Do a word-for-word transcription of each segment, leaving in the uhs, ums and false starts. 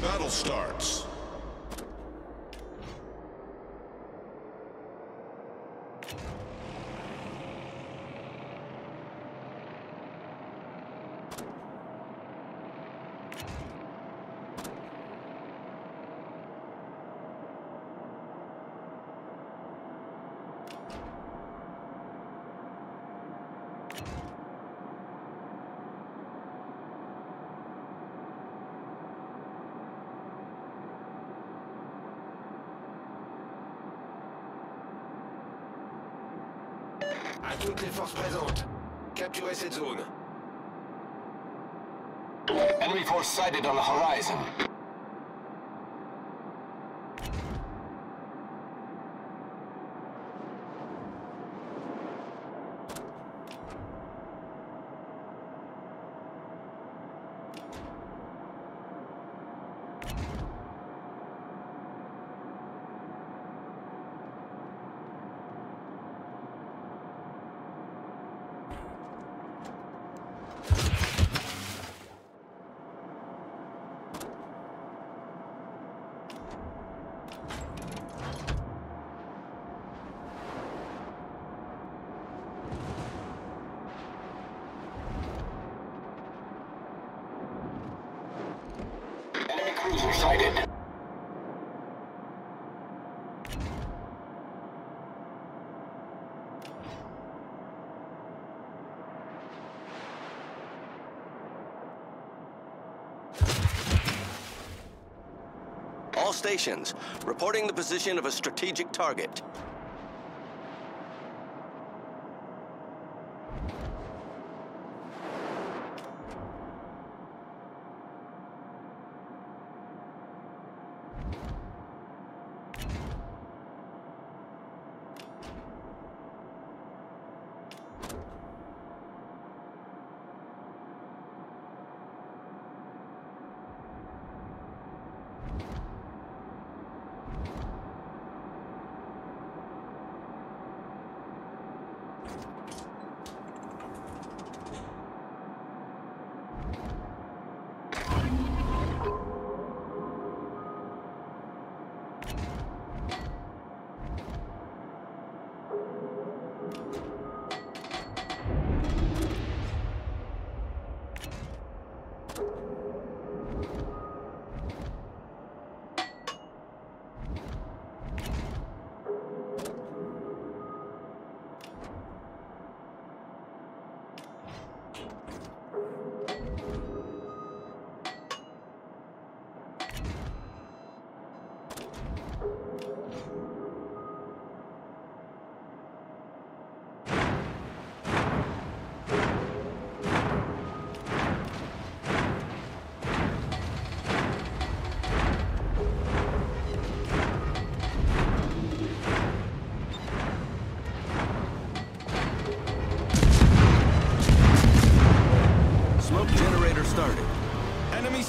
Battle starts. À toutes les forces présentes, capturez cette zone. Enemy force sighted on the horizon. Sighted. All stations, reporting the position of a strategic target.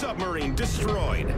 Submarine destroyed.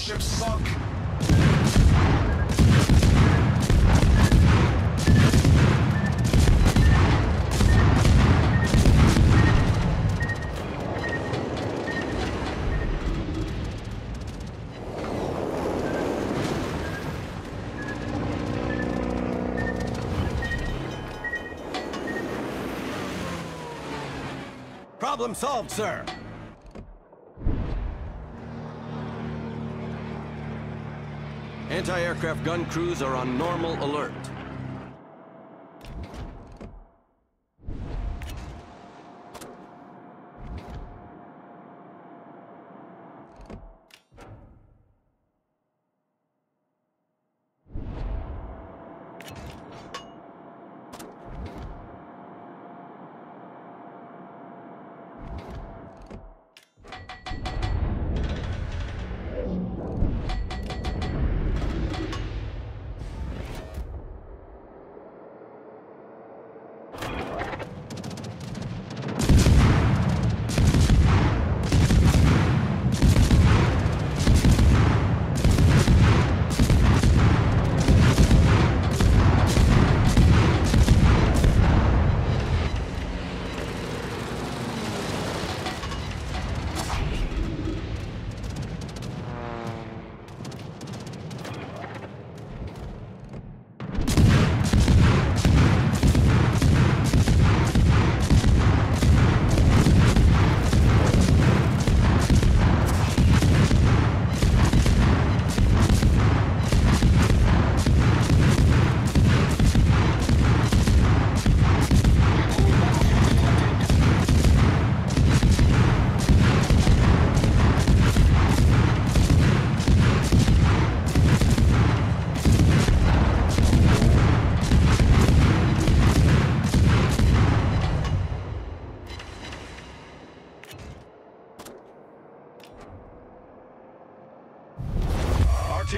Ships sunk. Problem solved, sir. Anti-aircraft gun crews are on normal alert.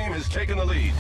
Team has taken the lead.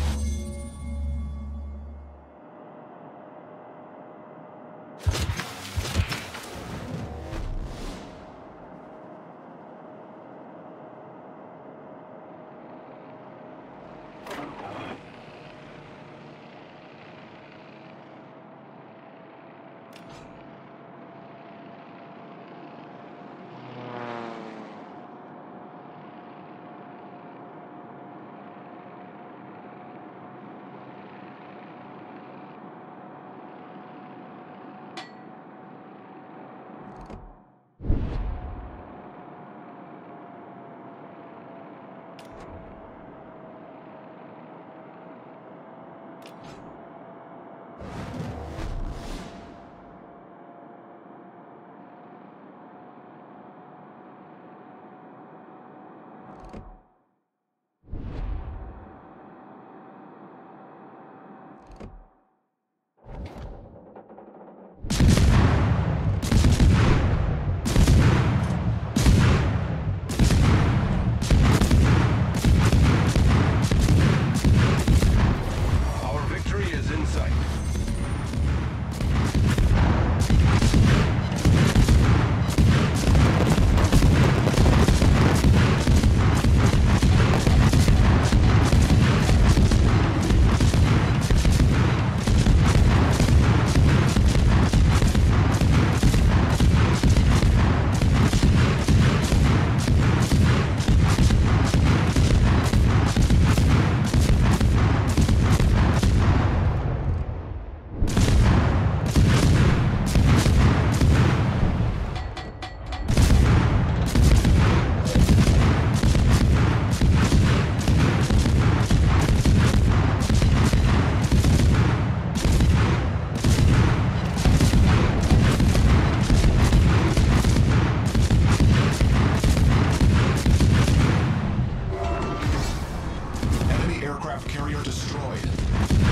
Carrier destroyed.